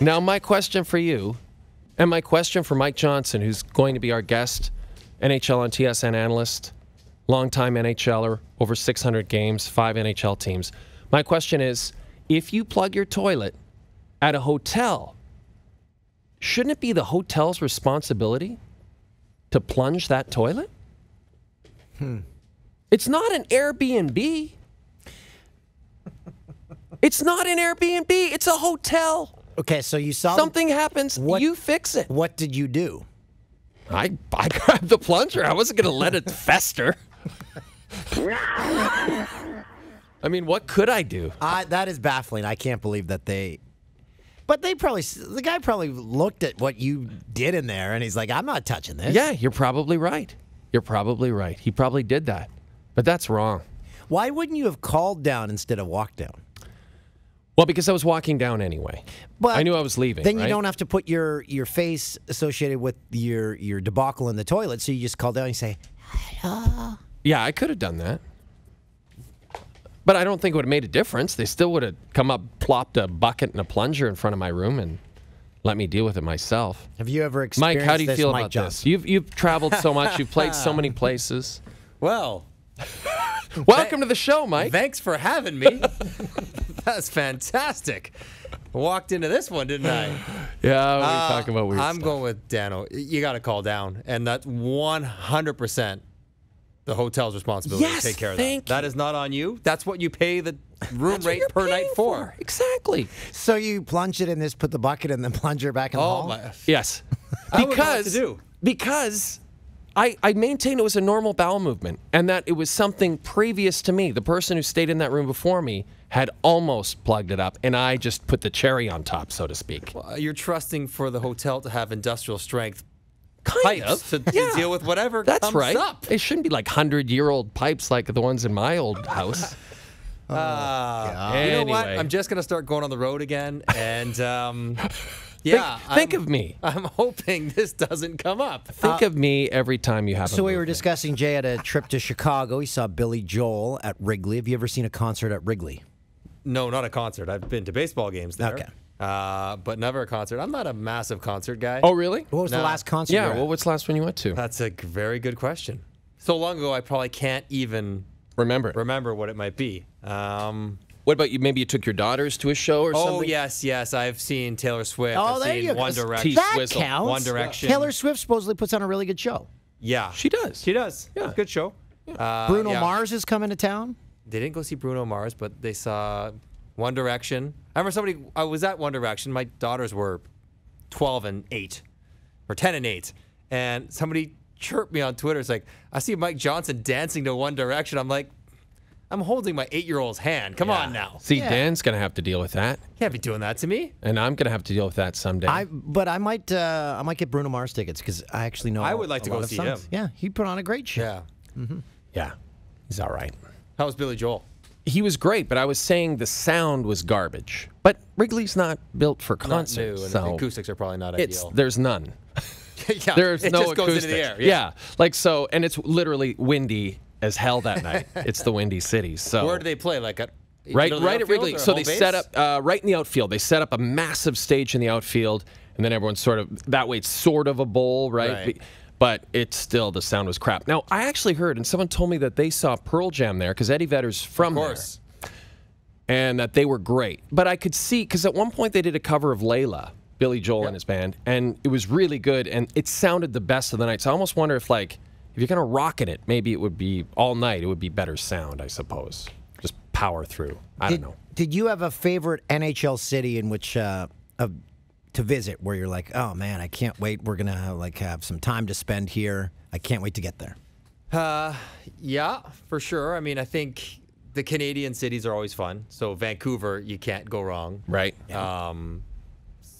Now, my question for you, and my question for Mike Johnson, who's going to be our guest, NHL on TSN analyst, longtime NHLer, over 600 games, 5 NHL teams. My question is, if you plug your toilet at a hotel, shouldn't it be the hotel's responsibility to plunge that toilet? It's not an Airbnb. It's not an Airbnb. It's a hotel. Okay, so you saw something happens. You fix it. What did you do? I grabbed the plunger. I wasn't going to let it fester. I mean, what could I do? That is baffling. I can't believe that they... But they probably, the guy probably looked at what you did in there, and he's like, I'm not touching this. Yeah, you're probably right. You're probably right. He probably did that. But that's wrong. Why wouldn't you have called down instead of walked down? Well, because I was walking down anyway. But I knew I was leaving. Then you don't have to put your face associated with your debacle in the toilet, so you just call down and say, hello. Yeah, I could have done that. But I don't think it would have made a difference. They still would have come up, plopped a bucket and a plunger in front of my room and let me deal with it myself. Have you ever experienced this, Mike? How do you feel about this? You've traveled so much. You've played so many places. Well, welcome to the show, Mike. Thanks for having me. That's fantastic. Walked into this one, didn't I? Yeah, we were talking about weird stuff. I'm going with Dano. You got to call down, and that's 100%. The hotel's responsibility to take care of that. That is not on you. That's what you pay the room rate per night for. Exactly. So you plunge it in this, put the bucket and then plunger back in the hall? Yes. Because I maintained it was a normal bowel movement and that it was something previous to me. The person who stayed in that room before me had almost plugged it up, and I just put the cherry on top, so to speak. Well, you're trusting for the hotel to have industrial strength pipes to deal with whatever comes up. It shouldn't be like 100-year-old pipes like the ones in my old house. Anyway. You know what? I'm just going to start going on the road again. And, yeah. Think of me. I'm hoping this doesn't come up. Think of me every time you have So we were discussing, Jay, at a trip to Chicago. He saw Billy Joel at Wrigley. Have you ever seen a concert at Wrigley? No, not a concert. I've been to baseball games there. Okay. But never a concert. I'm not a massive concert guy. Oh, really? What was the last concert? Yeah, well, what's the last one you went to? That's a very good question. So long ago, I probably can't even remember what it might be. What about you? Maybe you took your daughters to a show or something? Oh, yes. I've seen Taylor Swift. Oh, there you go. One Direction. That counts. One Direction. Taylor Swift supposedly puts on a really good show. Yeah. She does. She does. Yeah. Good show. Yeah. Bruno Mars is coming to town. They didn't go see Bruno Mars, but they saw... One Direction. I remember I was at One Direction. My daughters were 12 and 8, or 10 and 8. And somebody chirped me on Twitter. It's like, I see Mike Johnson dancing to One Direction. I'm like, I'm holding my 8-year-old's hand. Come on now. See, Dan's going to have to deal with that. Can't be doing that to me. And I'm going to have to deal with that someday. But I might get Bruno Mars tickets because I actually know. I would like to go see him. Yeah, he put on a great show. Yeah. Mm-hmm. Yeah, he's all right. How was Billy Joel? He was great, but I was saying the sound was garbage. But Wrigley's not built for concerts, so the acoustics are probably not ideal. There's none. Yeah, there's no acoustics. It just goes into the air. Yeah, like so, and it's literally windy as hell that night. It's the windy city. So where do they play? Like at right at Wrigley. So they set up right in the outfield. They set up a massive stage in the outfield, and then everyone's sort of that way. It's sort of a bowl, right? But it's still, the sound was crap. Now, I actually heard, and someone told me that they saw Pearl Jam there, because Eddie Vedder's from there. Of course. And that they were great. But I could see, because at one point they did a cover of Layla, Billy Joel and his band, and it was really good, and it sounded the best of the night. So I almost wonder if, like, if you're going to rock in it, maybe it would be all night. It would be better sound, I suppose. Just power through. I don't know. Did you have a favorite NHL city in which... to visit where you're like, oh man, I can't wait. We're gonna have some time to spend here. I can't wait to get there. Yeah, for sure. I mean, I think the Canadian cities are always fun. So Vancouver, you can't go wrong, right? Yeah.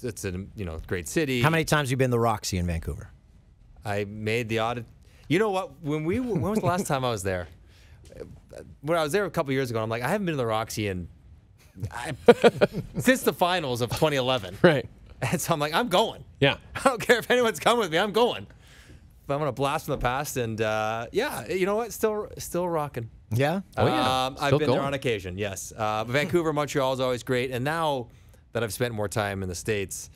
It's a great city. How many times have you been to the Roxy in Vancouver? I made the odd. You know what? When was the last time I was there? When I was there a couple years ago, I'm like, I haven't been to the Roxy since the finals of 2011, right? And so I'm like, I'm going. Yeah. I don't care if anyone's coming with me. I'm going. But I'm going to blast from the past. And, yeah, you know what? Still rocking. Yeah? Oh, yeah. I've been there on occasion, yes. But Vancouver, Montreal is always great. And now that I've spent more time in the States,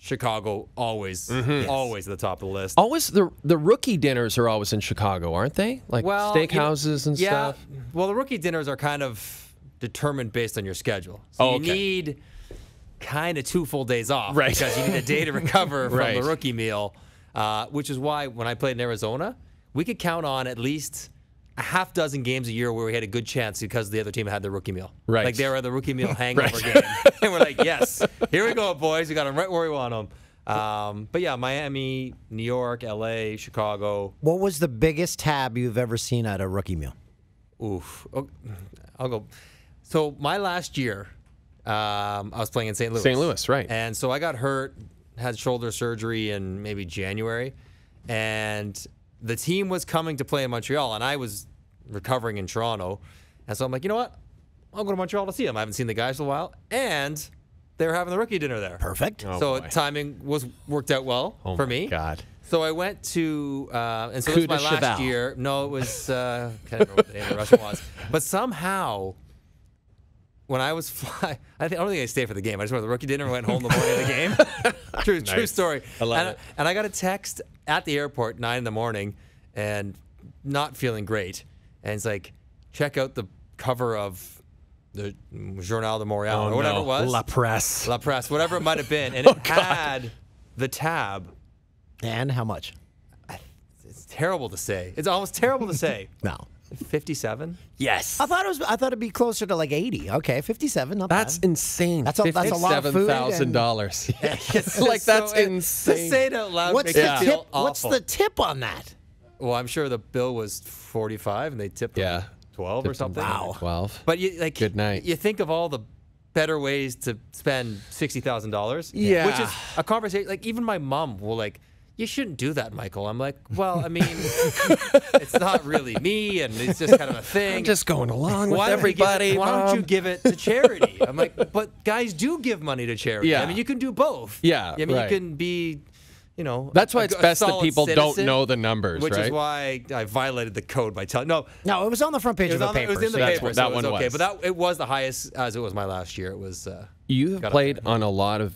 Chicago always, always at the top of the list. Always the rookie dinners are always in Chicago, aren't they? Like steakhouses and stuff. Well, the rookie dinners are kind of determined based on your schedule. So you need kind of 2 full days off, right? Because you need a day to recover from the rookie meal, which is why when I played in Arizona, we could count on at least a half-dozen games a year where we had a good chance because the other team had their rookie meal. Right. Like, they were the rookie meal hangover game. And we're like, yes, here we go, boys. We got them right where we want them. But, yeah, Miami, New York, L.A., Chicago. What was the biggest tab you've ever seen at a rookie meal? Oof. Oh, I'll go. So my last year, I was playing in St. Louis. St. Louis, right. And so I got hurt, had shoulder surgery in maybe January, and the team was coming to play in Montreal, and I was recovering in Toronto. And so I'm like, you know what? I'll go to Montreal to see them. I haven't seen the guys in a while. And they were having the rookie dinner there. Perfect. Oh, so timing was worked out well for me. Oh, God. So I went to, and so this was my last year. No, it was, I can't remember what the name of the restaurant was. But somehow, when I was flying, I don't think I stayed for the game. I just went to the rookie dinner and went home the morning of the game. True story. I love it. And I got a text at the airport, 9 in the morning, and not feeling great. And it's like, check out the cover of the Journal de Montréal or whatever it was. La Presse. La Presse, whatever it might have been. And it had the tab. And how much? It's terrible to say. It's almost terrible to say. No. 57? Yes. I thought it'd be closer to like 80. Okay, 57. Not that's bad. Insane. That's a lot of food. $57,000. It's like that's insane. To say it out loud. What's the tip on that? Well, I'm sure the bill was 45, and they tipped them 12 or something. Wow. 12. But you like good night. You think of all the better ways to spend $60,000. Yeah. Which is a conversation. Like even my mom will like, you shouldn't do that, Michael. I'm like, well, I mean, it's not really me, and it's just kind of a thing. I'm just going along with everybody. Why don't you give it to charity? I'm like, but guys do give money to charity. Yeah. I mean, you can do both. Yeah, I mean, you can be, you know. That's why it's best that people don't know the numbers, which is why I violated the code by telling. No, it was on the front page of the paper. It was in the paper, so it was okay. But it was the highest, as it was my last year. It was. You have played on a lot of.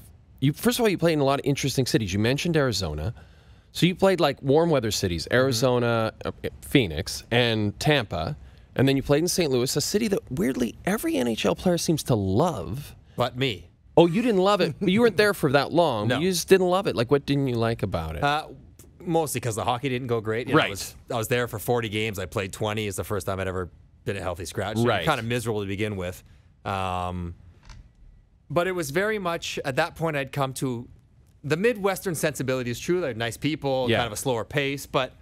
First of all, you played in a lot of interesting cities. You mentioned Arizona. So you played like warm weather cities, Arizona, Phoenix, and Tampa, and then you played in St. Louis, a city that weirdly every NHL player seems to love. But me. Oh, you didn't love it. You weren't there for that long. No. You just didn't love it. Like, what didn't you like about it? Mostly because the hockey didn't go great. You know, I was there for 40 games. I played 20. It's the first time I'd ever been a healthy scratch. So kind of miserable to begin with. But it was very much, at that point, I'd come to. The Midwestern sensibility is true. They're nice people, kind of a slower pace, but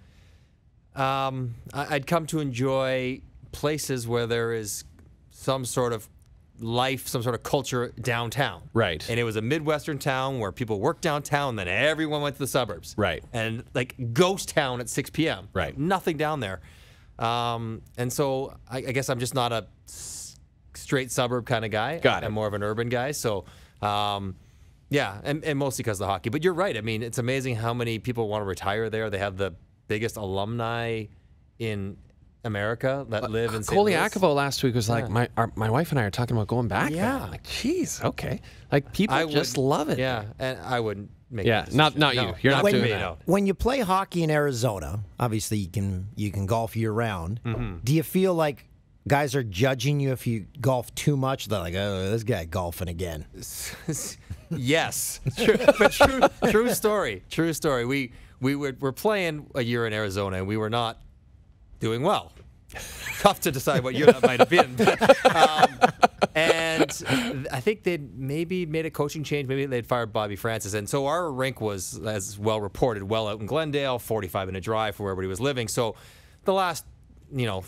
I'd come to enjoy places where there is some sort of life, some sort of culture downtown. Right. And it was a Midwestern town where people worked downtown, then everyone went to the suburbs. Right. And like ghost town at 6 p.m. Right. Nothing down there. And so I guess I'm just not a straight suburb kind of guy. I'm more of an urban guy. So. Yeah, and mostly because of the hockey. But you're right. I mean, it's amazing how many people want to retire there. They have the biggest alumni in America that live in St. Louis. Koliakovo last week was like, my wife and I are talking about going back. Yeah. Like, jeez, okay. Like, people just love it. Yeah, and I wouldn't make that decision. Not you. You're not doing that. When you play hockey in Arizona, obviously you can golf year-round. Do you feel like guys are judging you if you golf too much? They're like, oh, this guy golfing again. Yes. True story. True story. We're playing a year in Arizona, and we were not doing well. Tough to decide what year that might have been. But, and I think they'd maybe made a coaching change. Maybe they'd fired Bobby Francis. And so our rink was, as well reported, well out in Glendale, 45-minute drive for where everybody was living. So the last, you know,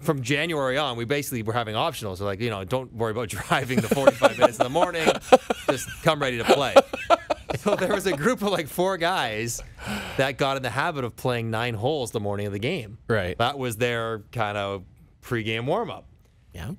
from January on, we basically were having optionals. So like, you know, don't worry about driving the 45 minutes in the morning. Just come ready to play. So there was a group of like 4 guys that got in the habit of playing 9 holes the morning of the game. Right. That was their kind of pregame warm-up. Yeah.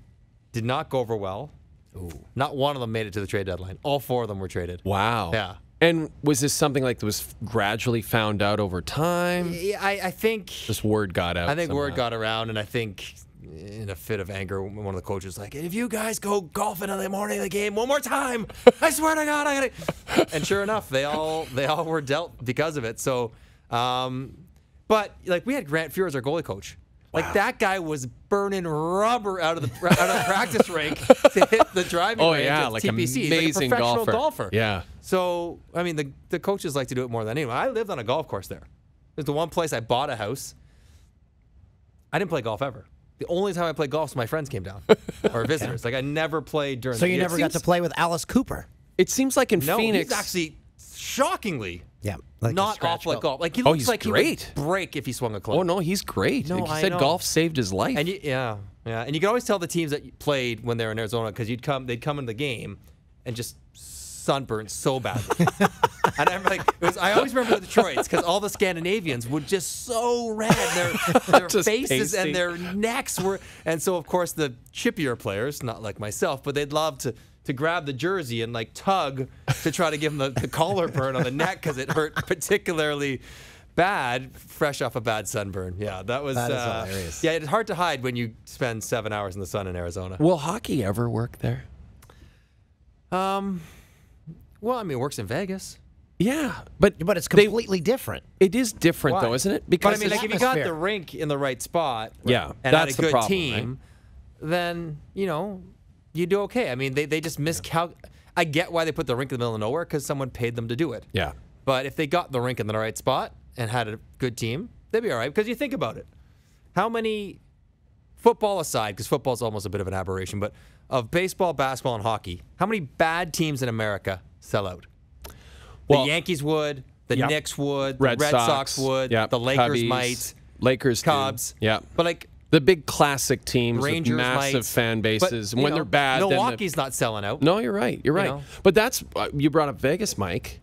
Did not go over well. Ooh. Not one of them made it to the trade deadline. All 4 of them were traded. Wow. Yeah. And was this something like that was gradually found out over time? I think just word got out. I think word got around, and I think in a fit of anger, one of the coaches like, if you guys go golfing on the morning of the game one more time, I swear to God, I gotta. And sure enough, they all were dealt because of it. So, but like we had Grant Fuhr as our goalie coach. Like that guy was burning rubber out of the practice rink to hit the driving range. Oh yeah, like TPC. Amazing like a professional golfer. Yeah. So I mean, the coaches like to do it more than anyone. I lived on a golf course there. It's the one place I bought a house. I didn't play golf ever. The only time I played golf was my friends came down or visitors. Like I never played during. So the you never got to play with Alice Cooper. It seems like in Phoenix, he's actually shockingly. Yeah, like not off like golf. Like he looks like great. He would break if he swung a club. Oh no, he's great. No, he said golf saved his life. And and you can always tell the teams that played when they were in Arizona because they'd come into the game, and just sunburned so badly. And I'm like, I always remember the Detroits because all the Scandinavians were just so red. Their faces tasty. And their necks were, and so of course the chippier players, not like myself, but they'd love to grab the jersey and like tug to try to give him the collar burn on the neck because it hurt particularly bad, fresh off a bad sunburn. Yeah, that is hilarious. Yeah, it's hard to hide when you spend 7 hours in the sun in Arizona. Will hockey ever work there? Well, I mean, it works in Vegas. Yeah, but it's completely different. It is different though, isn't it? Because but, I mean, like, if you got the rink in the right spot, and that's had a good team, right? Then you know. You do okay. I mean, they just miscalculate. I get why they put the rink in the middle of nowhere because someone paid them to do it. Yeah. But if they got the rink in the right spot and had a good team, they'd be all right. Because you think about it, how many, football aside, because football's almost a bit of an aberration, but of baseball, basketball, and hockey, how many bad teams in America sell out? Well, the Yankees would, the Knicks would, the Red Sox would, the Lakers might, Cubs. Yeah. But like. The big classic teams, Rangers, with massive fan bases, and when they're bad, Milwaukee's not selling out. No, you're right. You're right. But that's you brought up Vegas, Mike.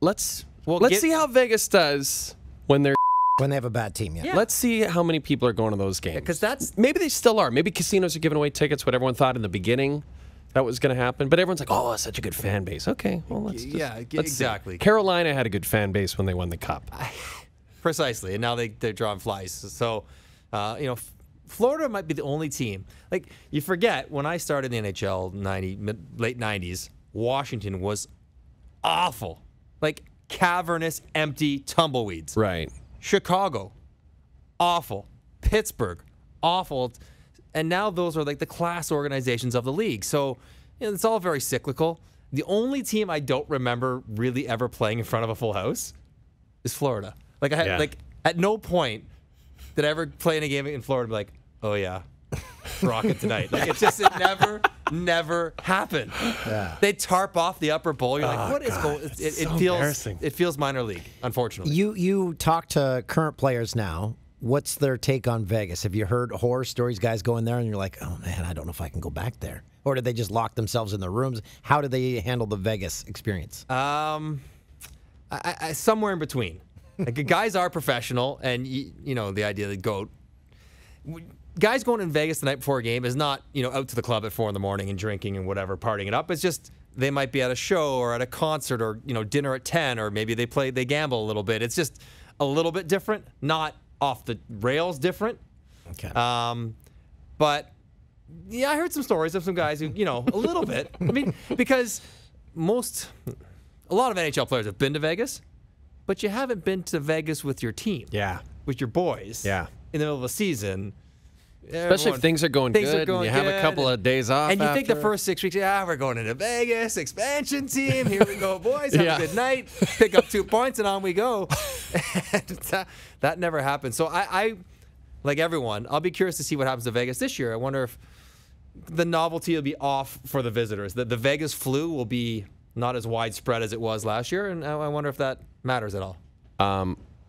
Let's see how Vegas does when they have a bad team. Yeah. Let's see how many people are going to those games. Because that's maybe they still are. Maybe casinos are giving away tickets. What everyone thought in the beginning that was going to happen, but everyone's like, "Oh, such a good fan base." Okay, well, let's see. Carolina had a good fan base when they won the cup. Precisely, and now they're drawing flies. So. You know, Florida might be the only team. Like, you forget, when I started in the NHL, late 90s, Washington was awful. Like, cavernous, empty tumbleweeds. Right. Chicago, awful. Pittsburgh, awful. And now those are, like, the class organizations of the league. So, you know, it's all very cyclical. The only team I don't remember really ever playing in front of a full house is Florida. Like, I at no point... did I ever play in a game in Florida and be like, oh yeah, rock it tonight? Like it never happened. Yeah. They tarp off the upper bowl. You're like, what is going? It feels minor league, unfortunately. You talk to current players now. What's their take on Vegas? Have you heard horror stories? Guys going there and you're like, oh man, I don't know if I can go back there. Or did they just lock themselves in their rooms? How do they handle the Vegas experience? I somewhere in between. Like, guys are professional, and you know the idea that guys going in Vegas the night before a game is not out to the club at 4 in the morning and drinking and whatever, partying it up. It's just they might be at a show or at a concert or dinner at 10, or maybe they gamble a little bit. It's just a little bit different, not off the rails different. Okay. But yeah, I heard some stories of some guys who a little bit. I mean, because a lot of NHL players have been to Vegas. But you haven't been to Vegas with your team. Yeah. With your boys. Yeah. In the middle of a season. Especially if things are going good and you have a couple of days off. And you think the first 6 weeks, we're going into Vegas, expansion team, here we go, boys, have a good night, pick up 2 points, and on we go. And that never happened. So I, like everyone, I'll be curious to see what happens to Vegas this year. I wonder if the novelty will be off for the visitors, that the Vegas flu will be not as widespread as it was last year, and I wonder if that matters at all.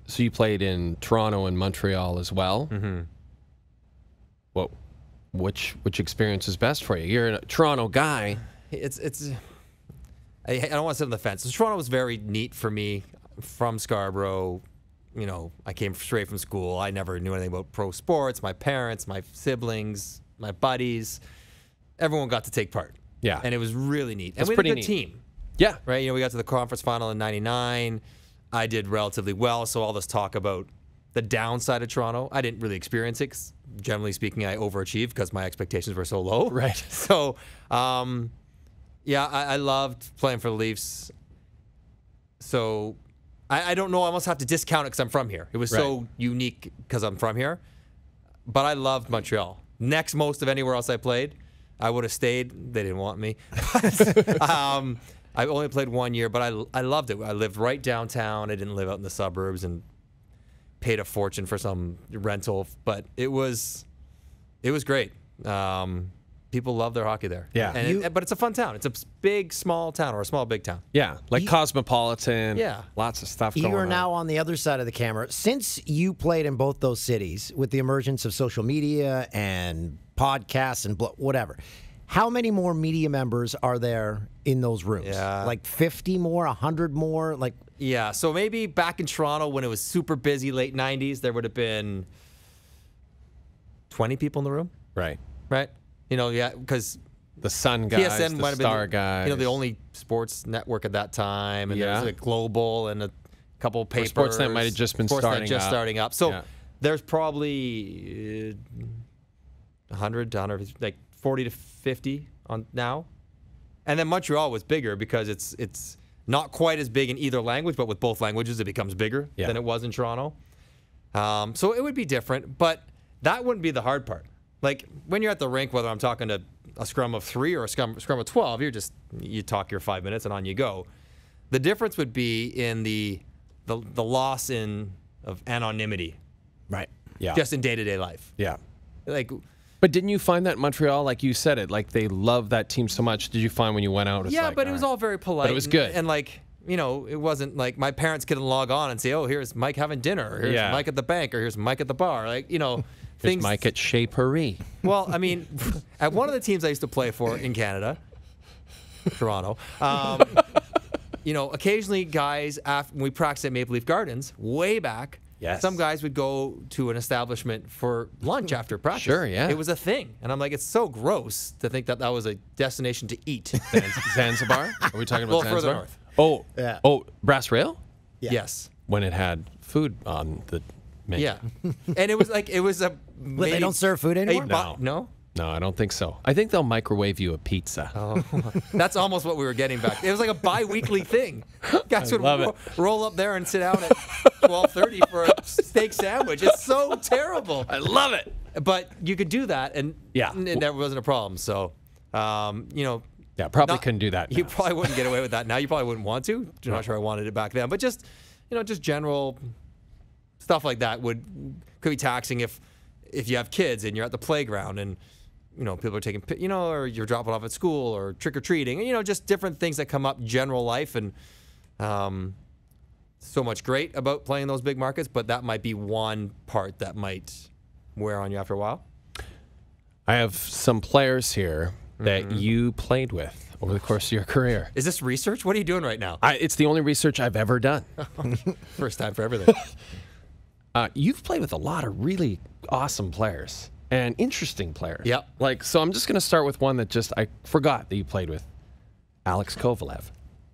So you played in Toronto and Montreal as well. Mm-hmm. Well, which experience is best for you? You're a Toronto guy. I don't want to sit on the fence. So Toronto was very neat for me. From Scarborough, I came straight from school. I never knew anything about pro sports. My parents, my siblings, my buddies, everyone got to take part. Yeah, and it was really neat. And we had a good team. Yeah. Right? We got to the conference final in '99. I did relatively well, so all this talk about the downside of Toronto, I didn't really experience it, 'cause generally speaking, I overachieved because my expectations were so low. Right. So, yeah, I loved playing for the Leafs. So, I don't know. I almost have to discount it because I'm from here. It was so unique because I'm from here. But I loved Montreal. Next most of anywhere else I played. I would have stayed. They didn't want me. But, I only played 1 year, but I loved it. I lived right downtown. I didn't live out in the suburbs and paid a fortune for some rental, but it was great. People love their hockey there. Yeah, and but it's a fun town. It's a big, small town, or a small, big town. Yeah, like cosmopolitan. Yeah, lots of stuff going on. You are now on the other side of the camera. Since you played in both those cities, with the emergence of social media and podcasts and whatever, how many more media members are there in those rooms? Yeah. Like 50 more, 100 more? Like, yeah, so maybe back in Toronto when it was super busy, late 90s, there would have been 20 people in the room. Right. Right? You know, yeah, because the Sun guys, TSN might have been, Star guys, you know, the only sports network at that time, and yeah, there was a Global and a couple papers. Or Sportsnet might have just been starting up. So yeah, there's probably 100 to 100, like 40 to 50 on now, and then Montreal was bigger because it's not quite as big in either language, but with both languages, it becomes bigger than it was in Toronto. So it would be different, but that wouldn't be the hard part. Like, when you're at the rink, whether I'm talking to a scrum of 3 or a scrum of 12, you're just, you talk your 5 minutes and on you go. The difference would be in the loss of anonymity. Right. Yeah. Just in day-to-day life. Yeah. Like, but didn't you find that in Montreal, like you said it, like they love that team so much? Did you find when you went out? Yeah, like, but it was all very polite. But it was good. And like, you know, it wasn't like my parents couldn't log on and say, oh, here's Mike having dinner, or here's Mike at the bank, or here's Mike at the bar. Like, you know, here's Mike at Chez Paris. Well, I mean, at one of the teams I used to play for in Canada, Toronto, you know, occasionally guys, after we practiced at Maple Leaf Gardens, way back, some guys would go to an establishment for lunch after practice. Sure, yeah. It was a thing. And I'm like, it's so gross to think that that was a destination to eat. Zanzibar? Are we talking about Zanzibar? A little further north. Oh, yeah. Oh, Brass Rail? Yeah. Yes. When it had food on the... Yeah, and it was like, it was a... Well, they don't serve food anymore? No. No? No, I don't think so. I think they'll microwave you a pizza. Oh, that's almost what we were getting back. It was like a bi-weekly thing. Guys would roll up there and sit down at 12:30 for a steak sandwich. It's so terrible. I love it. But you could do that, and that wasn't a problem. So, you know... Yeah, probably couldn't do that now. You probably wouldn't get away with that now. You probably wouldn't want to. I'm not sure I wanted it back then. But just, you know, just general... stuff like that could be taxing if you have kids and you're at the playground and, you know, people are taking, you know, or you're dropping off at school or trick-or-treating, you know, just different things that come up in general life. And so much great about playing those big markets, but that might be one part that might wear on you after a while. I have some players here that you played with over the course of your career. Is this research? What are you doing right now? It's the only research I've ever done. First time for everything. You've played with a lot of really awesome players and interesting players. Yep. Like, so I'm just going to start with one that just, I forgot that you played with. Alex Kovalev.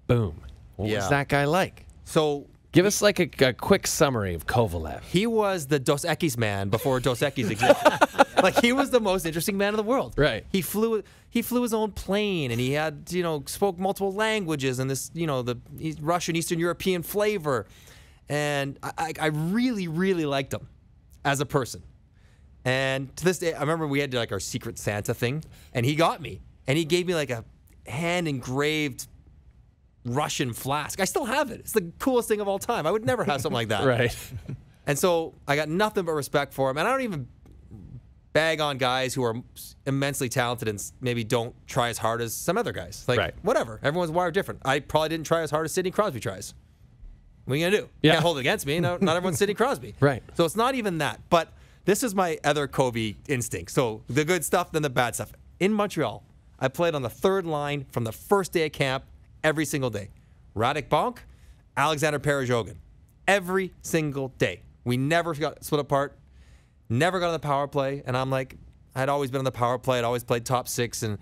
Boom. What was that guy like? So, give us like a quick summary of Kovalev. He was the Dos Equis man before Dos Equis existed. Like, he was the most interesting man in the world. Right. He flew his own plane, and he had, you know, spoke multiple languages, and this, you know, the Russian, Eastern European flavor. And I really, really liked him as a person. And to this day, I remember we had like our Secret Santa thing, and he got me. And he gave me like a hand-engraved Russian flask. I still have it. It's the coolest thing of all time. I would never have something like that. Right. And so I got nothing but respect for him. And I don't even bag on guys who are immensely talented and maybe don't try as hard as some other guys. Like, whatever. Everyone's wired different. I probably didn't try as hard as Sidney Crosby tries. What are you going to do? You can't hold it against me. No, not everyone's Sidney Crosby. Right. So it's not even that. But this is my other Kobe instinct. So the good stuff, then the bad stuff. In Montreal, I played on the third line from the first day of camp every single day. Radek Bonk, Alexander Perezogin. Every single day. We never got split apart. Never got on the power play. And I'm like, I'd always been on the power play. I'd always played top six. And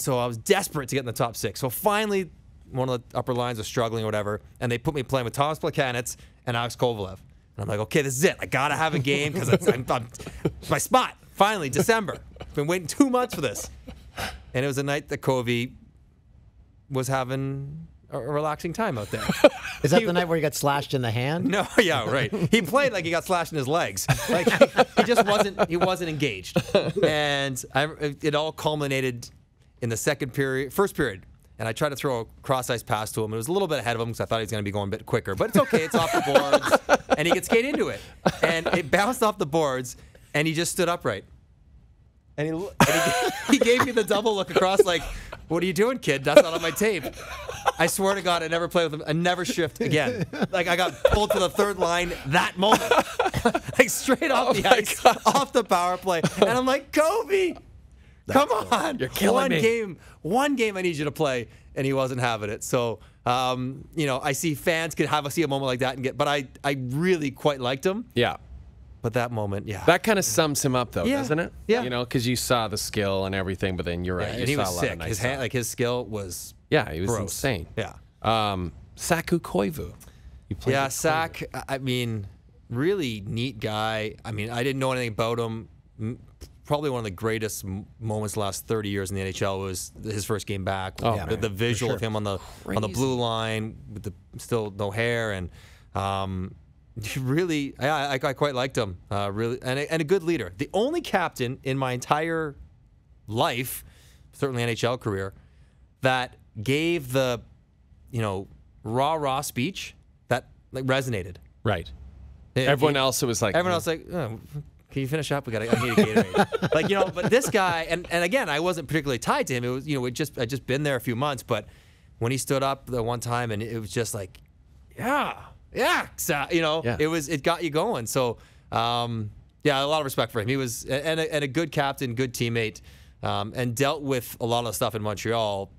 so I was desperate to get in the top six. So finally... one of the upper lines was struggling or whatever, and they put me playing with Thomas Placanitz and Alex Kovalev. And I'm like, okay, this is it. I gotta have a game because it's my spot. Finally, December. I've been waiting 2 months for this. And it was a night that Kovey was having a relaxing time out there. Is that the night where he got slashed in the hand? No, yeah, right. He played like he got slashed in his legs. Like he just wasn't engaged. And it all culminated in the first period. And I tried to throw a cross-ice pass to him. It was a little bit ahead of him because I thought he was going to be going a bit quicker. But it's okay. It's off the boards. And he could skate into it. And it bounced off the boards, and he just stood upright. And he gave me the double look across like, what are you doing, kid? That's not on my tape. I swear to God, I never play with him. I never shift again. Like, I got pulled to the third line that moment. Like, straight off the ice, off the power play. And I'm like, Kovey. Come on. You're killing me. One game I need you to play, and he wasn't having it. So, you know, I see fans could see a moment like that and get, but I really quite liked him. Yeah. But that moment, yeah. That kind of sums him up, though, doesn't it? Yeah. You know, because you saw the skill and everything, but then you're right. Yeah, and he was sick. His hand, like, his skill was he was gross. Insane. Yeah. Saku Koivu. You played with Sak, Koivu. I mean, really neat guy. I mean, I didn't know anything about him. Probably one of the greatest moments the last 30 years in the NHL was his first game back. Oh, the visual of him on the on the blue line with the still no hair, and really, I quite liked him. Really, and a good leader. The only captain in my entire life, certainly NHL career, that gave the rah-rah speech that like resonated. Right. Everyone else was like. Oh, can you finish up? I need a Gatorade. Like, you know, but this guy, and again, I wasn't particularly tied to him. It was, you know, I'd just been there a few months, but when he stood up the one time, and it was just like, it got you going. So, yeah, a lot of respect for him. He was, and a good captain, good teammate, and dealt with a lot of stuff in Montreal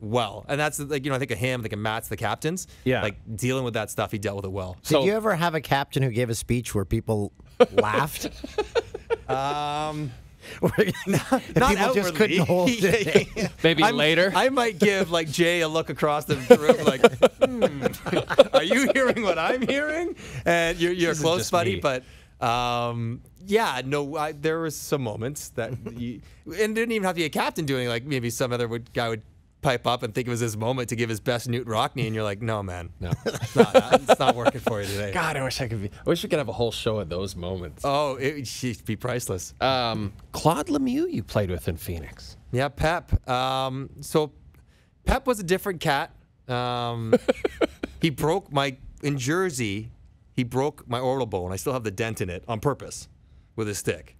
well. And that's, like, you know, I think of him, I think of Matt's the captains. Yeah. Like, dealing with that stuff, he dealt with it well. So, did you ever have a captain who gave a speech where people laughed? Not people just couldn't hold it. Maybe later. I might give, like, Jay a look across the room like, are you hearing what I'm hearing? And you're close, buddy, but... yeah, no, there was some moments that... and didn't even have to be a captain doing, like, maybe some other guy would pipe up and think it was his moment to give his best Newt Rockne, and you're like, no, man. No. It's not working for you today. God, I wish we could have a whole show of those moments. Oh, it'd be priceless. Claude Lemieux you played with in Phoenix. Yeah, Pep. So Pep was a different cat. He broke my, in Jersey, he broke my orbital bone. I still have the dent in it on purpose with his stick.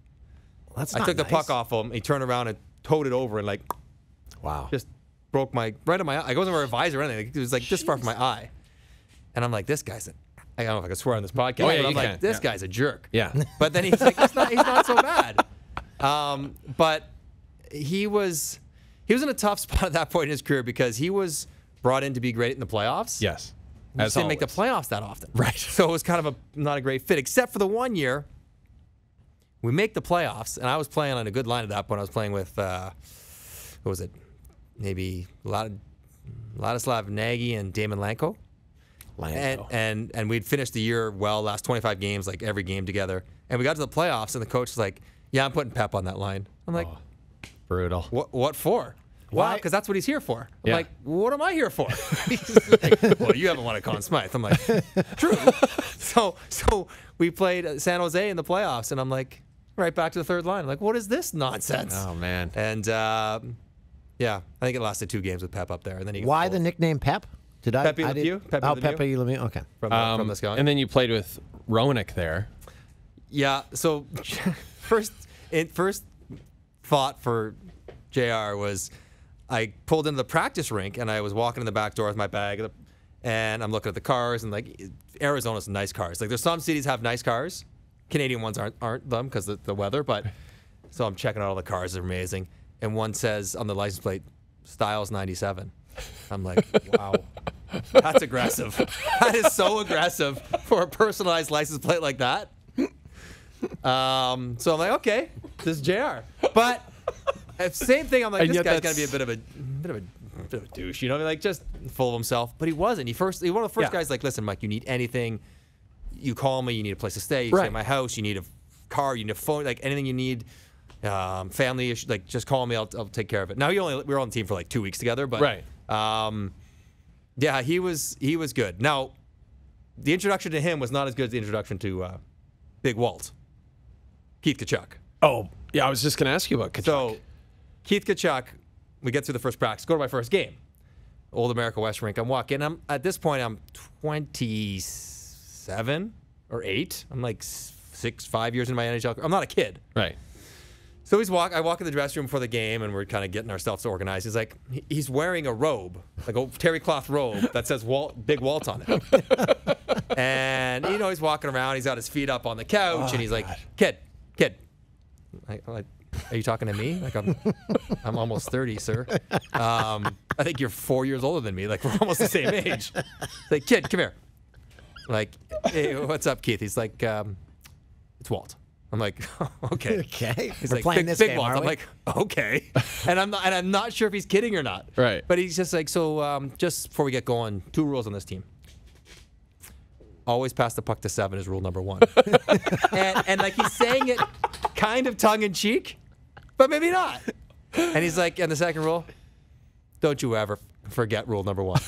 Well, that's not nice. I took the puck off him. He turned around and towed it over and, like, wow. Just broke my, right in my eye. I wasn't wearing a visor or anything. It was like this far from my eye. And I'm like, this guy's a, I don't know if I can swear on this podcast, but I'm like, this guy's a jerk. Yeah. But then he's like, he's not so bad. But he was in a tough spot at that point in his career because he was brought in to be great in the playoffs. Yes. He didn't make the playoffs that often. Right. So it was kind of not a great fit, except for the one year we make the playoffs, and I was playing on a good line at that point. I was playing with, what was it? Maybe Ladislav Nagy and Damon Lanko. And we'd finished the year well, last 25 games, like every game together. And we got to the playoffs, and the coach was like, yeah, I'm putting Pep on that line. I'm like, brutal. What for? Why? Wow, because that's what he's here for. I'm like, what am I here for? He's like, well, you haven't won a Conn Smythe. I'm like, true. So we played San Jose in the playoffs, and I'm like, right back to the third line. I'm like, what is this nonsense? Oh, man. And... yeah, I think it lasted 2 games with Pep up there, and then he. Why the nickname Pep? Did I? Pepe Lemieux. Oh, Pepe Lemieux. Okay. From this guy. And then you played with Roenick there. Yeah. So first thought for JR was, I pulled into the practice rink and I was walking in the back door with my bag, and I'm looking at the cars, and like Arizona's nice cars. Like there's some cities have nice cars, Canadian ones aren't them because of the weather. But so I'm checking out all the cars. They're amazing. And one says on the license plate, Styles 97. I'm like, wow, that's aggressive. That is so aggressive for a personalized license plate like that. So I'm like, okay, this is JR. But same thing, I'm like, this guy's gonna be a bit of a douche, you know, like just full of himself. But he wasn't. He was one of the first guys like, listen, Mike, you need anything. you call me, you need a place to stay, you stay at my house, you need a car, you need a phone, like anything you need, family issue, like just call me, I'll take care of it. Now we were on the team for like 2 weeks together, but yeah, he was good. Now the introduction to him was not as good as the introduction to Big Walt, Keith Tkachuk. Oh yeah, I was just gonna ask you about Tkachuk. So Keith Tkachuk, we get through the first practice, go to my first game, Old America West Rink. I'm walking. I'm at this point, I'm 27 or 8. I'm like 5 years into my NHL. I'm not a kid. Right. So I walk in the dressing room for the game, and we're kind of getting ourselves organized. He's like, he's wearing a robe, like a terry cloth robe that says Big Walt on it. And, you know, he's walking around. He's got his feet up on the couch, and he's like, kid. Like, are you talking to me? Like, I'm almost 30, sir. I think you're 4 years older than me. Like, we're almost the same age. Like, kid, come here. Like, hey, what's up, Keith? He's like, it's Walt. I'm like, okay. Okay. He's like, Big Walt. I'm like, okay. And I'm not sure if he's kidding or not. Right. But he's just like, so just before we get going, 2 rules on this team. Always pass the puck to 7 is rule number 1. and like he's saying it kind of tongue in cheek, but maybe not. And he's like, and the second rule, don't you ever forget rule number 1.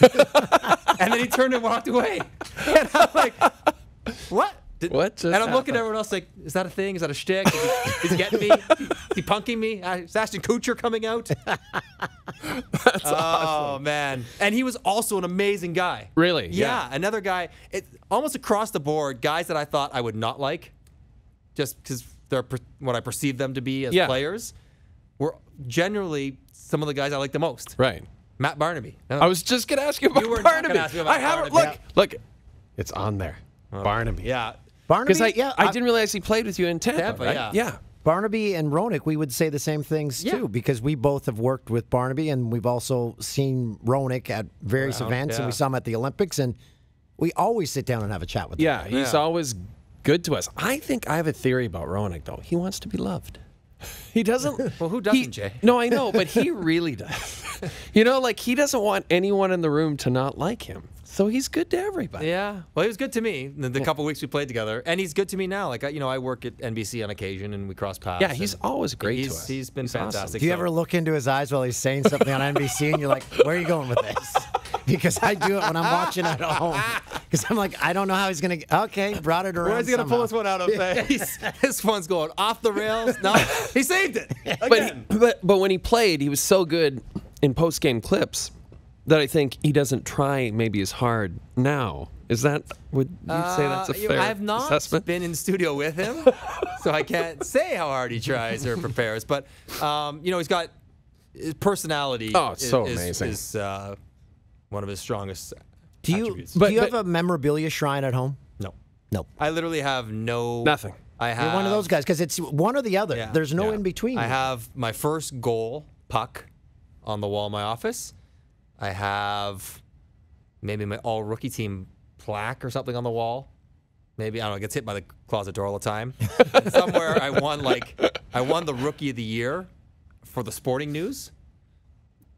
And then he turned and walked away. And I'm like, what? I'm looking at everyone else like, is that a thing? Is that a shtick? Is he getting me? Is he punking me? Is Ashton Kutcher coming out? That's awesome. Oh, man. And he was also an amazing guy. Really? Yeah. Another guy, almost across the board, guys that I thought I would not like, just because they're what I perceive them to be as players, were generally some of the guys I like the most. Right. Matt Barnaby. No. I was just going to ask you about Barnaby. I haven't. Look. It's on there. Oh, Barnaby. Yeah. Barnaby, I didn't realize he played with you in Tampa, right? Yeah. Barnaby and Roenick, we would say the same things, too, because we both have worked with Barnaby, and we've also seen Roenick at various events, and we saw him at the Olympics, and we always sit down and have a chat with him. Yeah, he's always good to us. I think I have a theory about Roenick, though. He wants to be loved. He doesn't. Well, who doesn't, Jay? No, I know, but he really does. You know, like, he doesn't want anyone in the room to not like him. So he's good to everybody. Yeah. Well, he was good to me the couple weeks we played together, and he's good to me now. Like, you know, I work at NBC on occasion, and we cross paths. Yeah, he's always great to us. He's been fantastic. Awesome. Do you ever look into his eyes while he's saying something on NBC, and you're like, where are you going with this? Because I do it when I'm watching at home. Because I'm like, I don't know how he's going to. Okay, brought it around. Where's he going to pull this one out of? This one's going off the rails. No, he saved it again. But when he played, he was so good in post-game clips that I think he doesn't try maybe as hard now. Is that, would you say that's a fair I've not assessment? Been in studio with him, so I can't say how hard he tries or prepares. But, you know, he's got his personality. Oh, so amazing. Is one of his strongest attributes. Do you have a memorabilia shrine at home? No. No. I literally have nothing. I have. You're one of those guys, because it's one or the other. Yeah, there's no in between. I have my first goal puck on the wall of my office. I have maybe my all-rookie team plaque or something on the wall. Maybe, I don't know, it gets hit by the closet door all the time. And somewhere I won the Rookie of the Year for the Sporting News.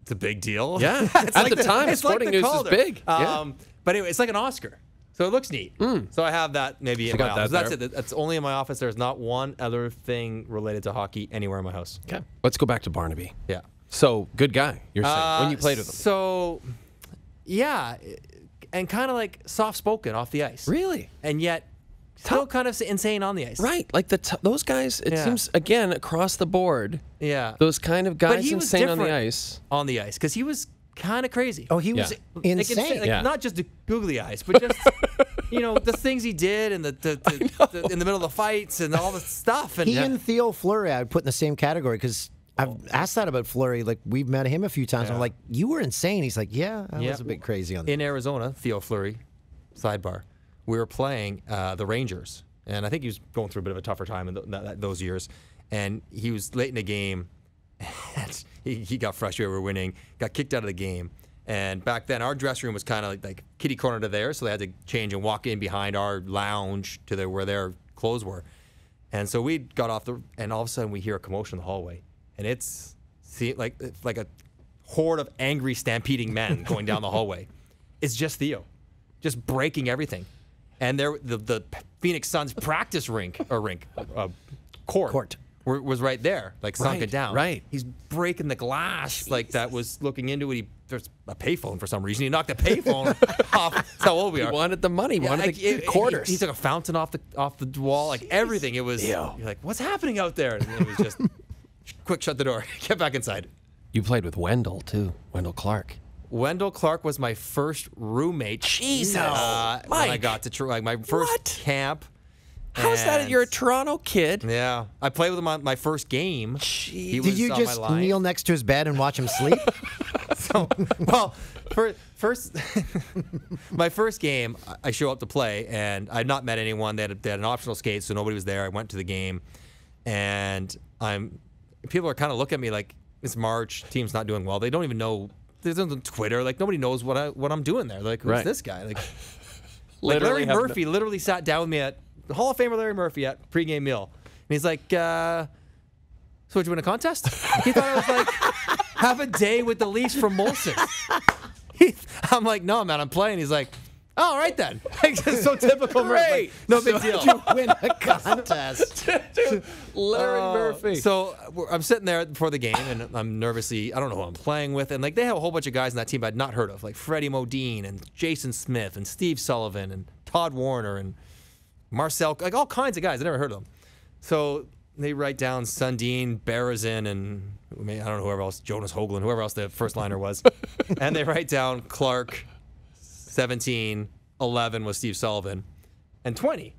It's a big deal. Yeah, at like the time, Sporting News is big. But anyway, it's like an Oscar. So it looks neat. Mm. So I have that maybe in my office. That's it. That's only in my office. There's not one other thing related to hockey anywhere in my house. Okay. Let's go back to Barnaby. Yeah. So, good guy, you're saying, when you played with him. So, yeah, and kind of like soft-spoken off the ice. Really? And yet, still kind of insane on the ice. Right, like those guys, it seems, again, across the board, those kind of guys insane on the ice. On the ice, because he was kind of crazy. Oh, he was insane. Like, not just the googly eyes, but just, you know, the things he did and the in the middle of the fights and all the stuff. And, and Theo Fleury, I would put in the same category, because I've asked that about Fleury. Like, we've met him a few times. And I'm like, you were insane. He's like, I was a bit crazy on that. In Arizona, Theo Fleury, sidebar, we were playing the Rangers. And I think he was going through a bit of a tougher time in those years. And he was late in the game. And he got frustrated. We were winning. Got kicked out of the game. And back then, our dressing room was kind of like kitty corner to theirs. So they had to change and walk in behind our lounge to where their clothes were. And so we got off and all of a sudden we hear a commotion in the hallway. And it's like a horde of angry, stampeding men going down the hallway. It's just Theo, just breaking everything. and there the Phoenix Suns practice court was right there, like sunk it down. Right, he's breaking the glass. Jesus. Like that was looking into it. There's a payphone for some reason. He knocked the payphone off. That's how old we are. He wanted the money. Yeah, wanted the quarters. He took a fountain off the wall. Like everything. It was. Yo. You're like, what's happening out there? And it was just quick. Shut the door. Get back inside. You played with Wendell too. Wendell Clark. Wendell Clark was my first roommate. Jesus, when I got to my first camp. How's that? You're a Toronto kid. Yeah, I played with him on my first game. Jeez. He was Did you on just kneel next to his bed and watch him sleep? So, well, first, my first game, I show up to play, and I'd not met anyone. They had an optional skate, so nobody was there. I went to the game, and people are kind of looking at me like it's March. Team's not doing well. They don't even know. There's on Twitter, like nobody knows what I'm doing there. Like, who's this guy? Like, literally Larry Murphy literally sat down with me at the Hall of Famer Larry Murphy at pregame meal, and he's like, "So did you win a contest?" He thought I was like, "Have a day with the Leafs from Molson." I'm like, "No, man, I'm playing." He's like, "Oh, all right then." Like, just so typical Murphy. Like, no big deal. Did you win a contest? Larry Murphy. So I'm sitting there before the game, and I'm nervously, I don't know who I'm playing with. And like they have a whole bunch of guys in that team I'd not heard of, like Freddie Modine and Jason Smith and Steve Sullivan and Todd Warner and Marcel, like all kinds of guys. I never heard of them. So they write down Sundin, Berezin, and I don't know whoever else, Jonas Hoagland, whoever else the first liner was. And they write down Clark, 17, 11 was Steve Sullivan, and 20.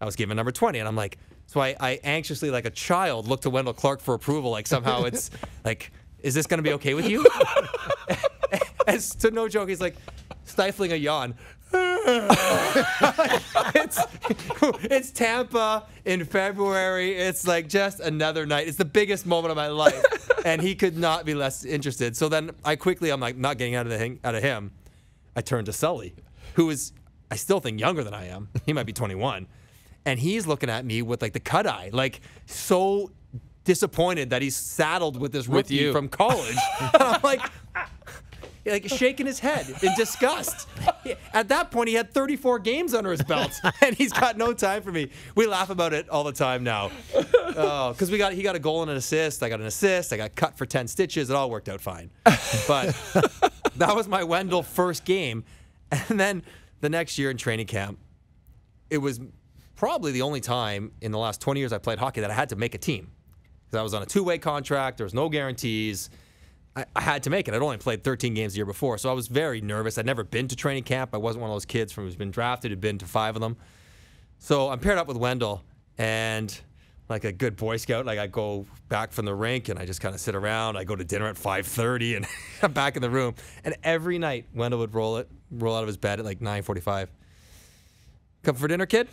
I was given number 20, and I'm like, so I anxiously, like a child, looked to Wendell Clark for approval. Like somehow it's like, is this going to be okay with you? And so no joke, he's like stifling a yawn. It's Tampa in February. It's like just another night. It's the biggest moment of my life, and he could not be less interested. So then I'm like, not getting out of him. I turned to Sully, who is, I still think, younger than I am. He might be 21. And he's looking at me with, like, the cut eye, like, so disappointed that he's saddled with this rookie from college. And I'm like, shaking his head in disgust. At that point, he had 34 games under his belt, and he's got no time for me. We laugh about it all the time now. Oh, because he got a goal and an assist. I got an assist. I got cut for 10 stitches. It all worked out fine. But that was my Wendell first game. And then the next year in training camp, it was probably the only time in the last 20 years I played hockey that I had to make a team. Because I was on a two-way contract. There was no guarantees. I had to make it. I'd only played 13 games the year before, so I was very nervous. I'd never been to training camp. I wasn't one of those kids who's been drafted, had been to 5 of them. So I'm paired up with Wendell, and like a good Boy Scout, like I go back from the rink, and I just kind of sit around. I go to dinner at 5:30, and I'm back in the room. And every night, Wendell would roll out of his bed at like 9:45. Come for dinner, kid?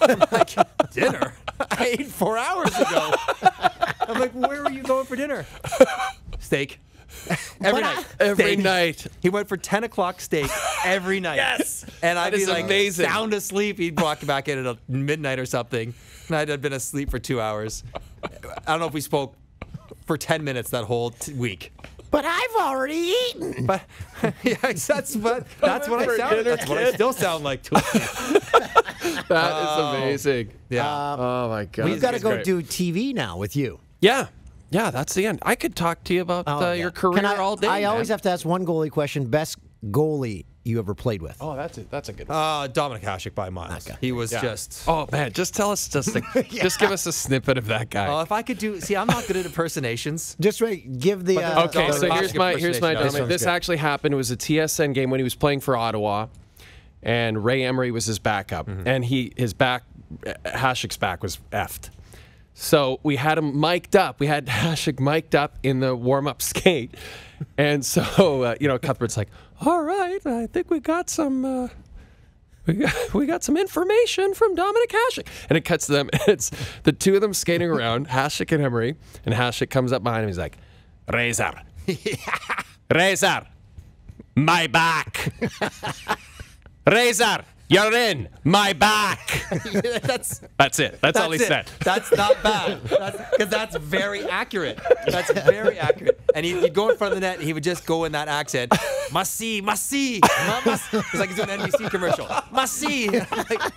I'm like, dinner? I ate 4 hours ago. I'm like, where were you going for dinner? Steak. Every night. He went for 10 o'clock steak every night. Yes. And I'd be like amazing. Sound asleep. He'd walk back in at midnight or something. And I'd have been asleep for 2 hours. I don't know if we spoke for 10 minutes that whole week. But I've already eaten. But yeah, that's what I sound. That's what I still sound like to that is amazing. Yeah. Oh my God. We've got to go do TV now with you. Yeah. Yeah, that's the end. I could talk to you about your career all day. I always have to ask one goalie question. Best goalie you ever played with? Oh, that's a good one. Dominik Hasek by miles. Okay. He was just... Oh, man, just tell us, just give us a snippet of that guy. Oh, if I could do... See, I'm not good at impersonations. Just give the... okay, so here's my Dominik. This actually happened. It was a TSN game when he was playing for Ottawa, and Ray Emery was his backup. Mm-hmm. And Hasek's back was effed. So we had him mic'd up. We had Tkachuk mic'd up in the warm-up skate. And so, Cuthbert's like, all right, I think we got some... We got some information from Dominik Hasek. And it cuts to them. It's the two of them skating around, Hasek and Emery. And Hasek comes up behind him. He's like, Razor. Razor. My back. Razor. You're in my back. That's it. That's all he said. That's not bad. Because that's very accurate. That's very accurate. And he'd go in front of the net, and he would just go in that accent. Masi, Masi. It's like he's doing an NBC commercial. Masi. Like,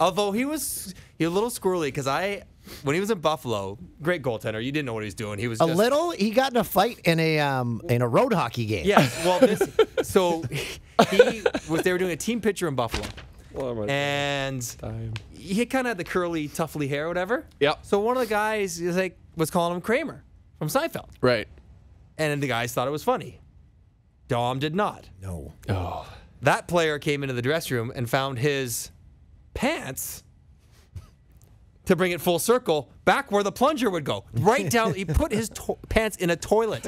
although he was a little squirrely, because when he was in Buffalo, great goaltender. You didn't know what he was doing. He was just, He got in a fight in a road hockey game. Yes. Well, they were doing a team picture in Buffalo, and he kind of had the curly, tuffly hair, or whatever. Yep. So one of the guys was calling him Kramer from Seinfeld. Right. And the guys thought it was funny. Dom did not. No. Oh. That player came into the dressing room and found his pants. To bring it full circle, back where the plunger would go. Right down, he put his pants in a toilet.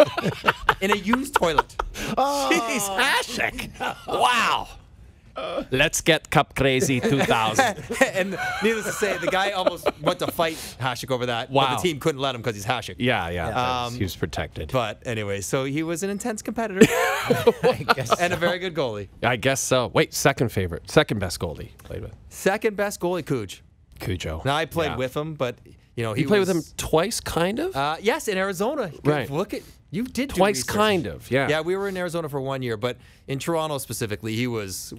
In a used toilet. Oh. Jeez, Ashik. Wow. Let's get Cup Crazy 2000. And needless to say, the guy almost went to fight Tkachuk over that. Wow. But the team couldn't let him because he's Tkachuk. Yeah, yeah. He was protected. But anyway, so he was an intense competitor. I guess and so. A very good goalie. I guess so. Wait, second best goalie played with. Second best goalie, Kuj. Cujo. Now I played with him, but you know you played with him twice, kind of. Yes, in Arizona. Right. Look at you did twice, kind of. Yeah. Yeah, we were in Arizona for 1 year, but in Toronto specifically, he was.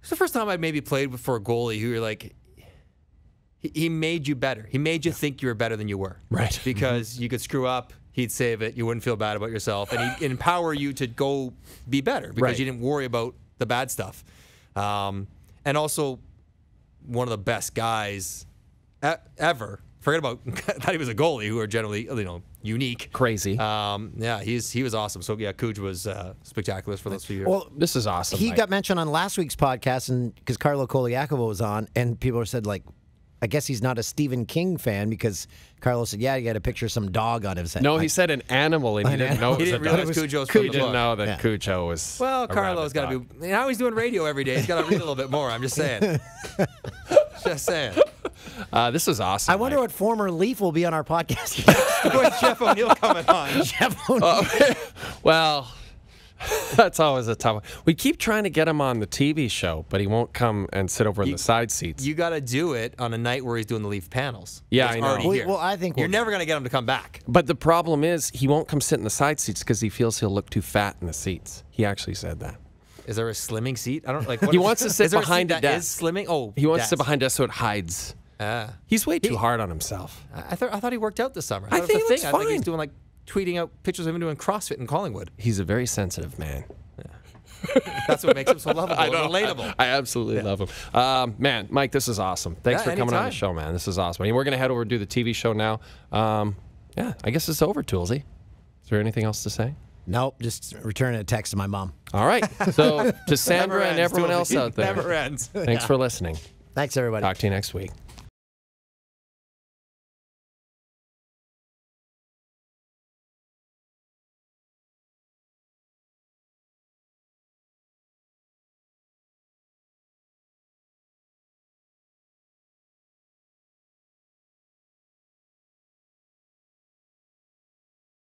It's the first time I maybe played for a goalie who you're like, he made you better. He made you think you were better than you were. Right. Because you could screw up, he'd save it, you wouldn't feel bad about yourself, and he'd empower you to go be better because you didn't worry about the bad stuff, and also. One of the best guys ever. Forget about that he was a goalie who are generally unique, crazy. Yeah, he was awesome. So yeah, Kuj was spectacular for those few years. Well, this is awesome. He got mentioned on last week's podcast, and because Carlo Koliakovo was on, and people said like, I guess he's not a Stephen King fan because Carlo said, yeah, you got to picture some dog on his head. No, like, he said an animal, and he didn't know that Cujo was. Well, Carlo's got to be. Now he's doing radio every day. He's got to read a little bit more. I'm just saying. Just saying. This is awesome. I wonder what former Leaf will be on our podcast. With Jeff O'Neill coming on. Jeff O'Neill. Well. That's always a tough one. We keep trying to get him on the TV show, but he won't come and sit over in the side seats. You got to do it on a night where he's doing the Leaf panels. Yeah, I know. Well, I think you're never going to get him to come back. But the problem is he won't come sit in the side seats because he feels he'll look too fat in the seats. He actually said that. Is there a slimming seat? I don't like. What he wants to sit behind a desk. Slimming? Oh, he wants to sit behind us so it hides. He's way too hard on himself. I thought he worked out this summer. I think he's fine. I think he's doing like. Tweeting out pictures of him doing CrossFit in Collingwood. He's a very sensitive man. Yeah. That's what makes him so lovable and relatable. I absolutely love him. Man, Mike, this is awesome. Thanks for coming on the show, man. This is awesome. I mean, we're going to head over and do the TV show now. Yeah, I guess it's over, Toolsy. Is there anything else to say? Nope, just returning a text to my mom. All right. So to Sandra and everyone else out there, thanks for listening. Thanks, everybody. Talk to you next week.